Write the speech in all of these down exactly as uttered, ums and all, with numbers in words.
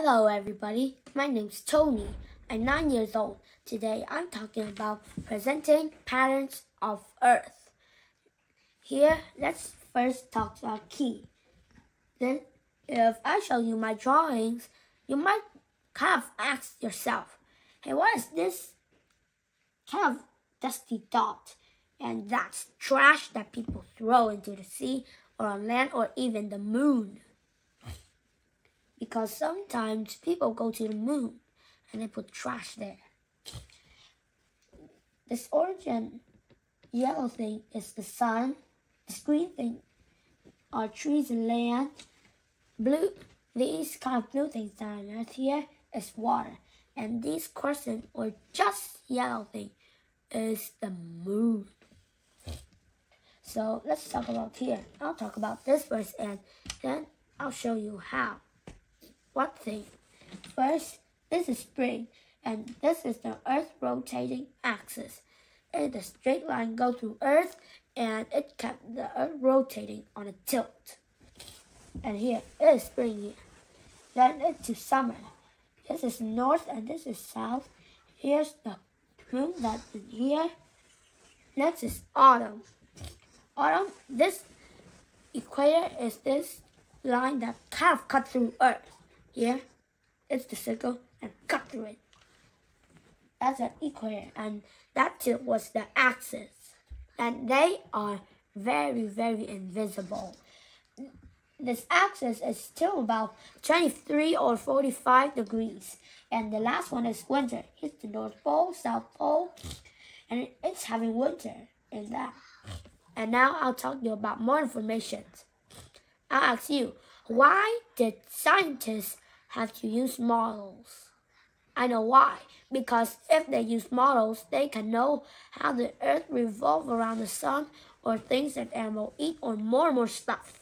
Hello everybody, my name's Tony. I'm nine years old. Today I'm talking about presenting patterns of Earth. Here, let's first talk about key. Then, if I show you my drawings, you might kind of ask yourself, hey, what is this kind of dusty dot? And that's trash that people throw into the sea or on land or even the moon. Because sometimes people go to the moon and they put trash there. This orange and yellow thing is the sun. This green thing are trees and land. Blue, these kind of blue things that are on Earth here is water. And this crescent or just yellow thing is the moon. So let's talk about here. I'll talk about this first and then I'll show you how. One thing. First, this is spring, and this is the Earth's rotating axis. It is a straight line go through Earth, and it kept the Earth rotating on a tilt. And here it is spring here. Then it's to summer. This is north, and this is south. Here's the moon that's in here. Next is autumn. Autumn. This equator is this line that kind of cut through Earth. Here, it's the circle and cut through it. That's an equator, and that too was the axis. And they are very, very invisible. This axis is still about twenty-three or forty-five degrees. And the last one is winter. It's the North Pole, South Pole, and it's having winter in that. And now I'll talk to you about more information. I'll ask you, why did scientists have to use models? I know why. Because if they use models, they can know how the Earth revolves around the sun, or things that animals eat, or more and more stuff.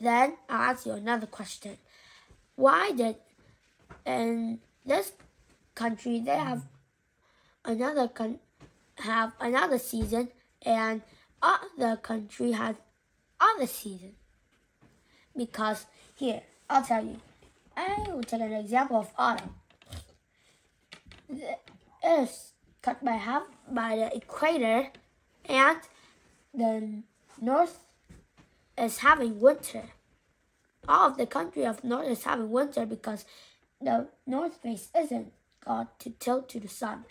Then I'll ask you another question. Why did in this country they have another con have another season and other country has other season? Because here, I'll tell you. I will take an example of autumn. It is cut by half by the equator, and the north is having winter. All of the country of north is having winter because the north face isn't got to tilt to the sun.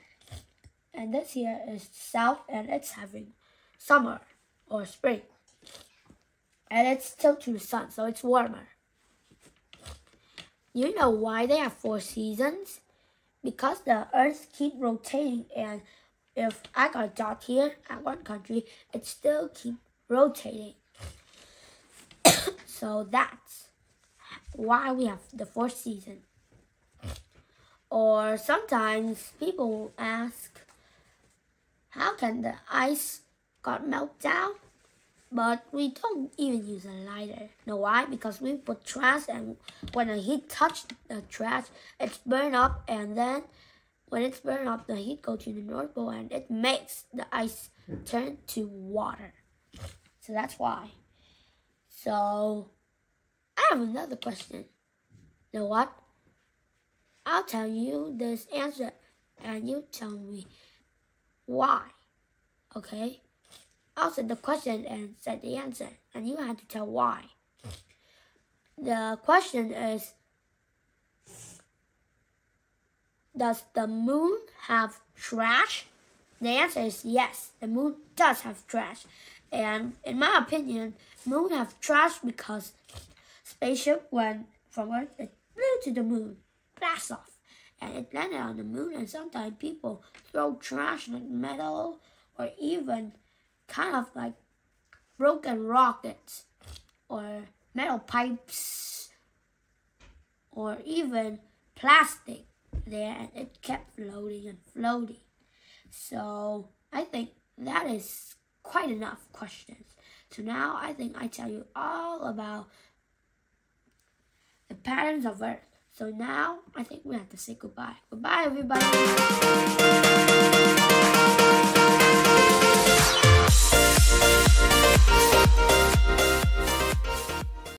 And this here is south, and it's having summer or spring. And it's still to the sun, so it's warmer. You know why they have four seasons? Because the Earth keeps rotating, and if I got a dot here at one country, it still keeps rotating. So that's why we have the fourth season. Or sometimes people ask, how can the ice got melted down? But we don't even use a lighter. Know why? Because we put trash, and when the heat touches the trash, it's burned up, and then when it's burned up, the heat goes to the North Pole, and it makes the ice turn to water. So that's why. So I have another question. You know what? I'll tell you this answer, and you tell me why. Okay? I'll set the question and set the answer, and you have to tell why. The question is, does the moon have trash? The answer is yes, the moon does have trash. And in my opinion, moon have trash because spaceship went from Earth, it flew to the moon, blast off, and it landed on the moon, and sometimes people throw trash like metal or even kind of like broken rockets or metal pipes or even plastic there, and it kept floating and floating. So I think that is quite enough questions. So now I think I tell you all about the patterns of Earth. So now I think we have to say goodbye. Goodbye everybody.